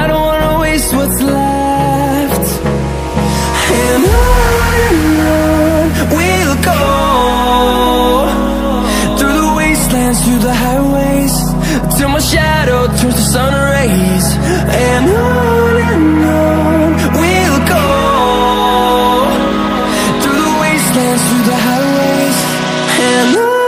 I don't wanna waste what's left. And on we'll go, through the wastelands, through the highways, till my shadow turns to sun rays. And on we'll go, through the wastelands, through the highways, and on.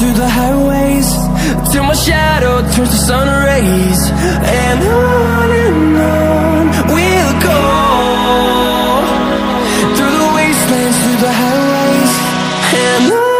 Through the highways, till my shadow turns to sun rays. And on we'll go, through the wastelands, through the highways, and on.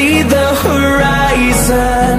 See the horizon,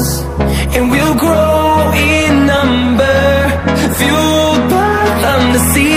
and we'll grow in number, fueled by the sea.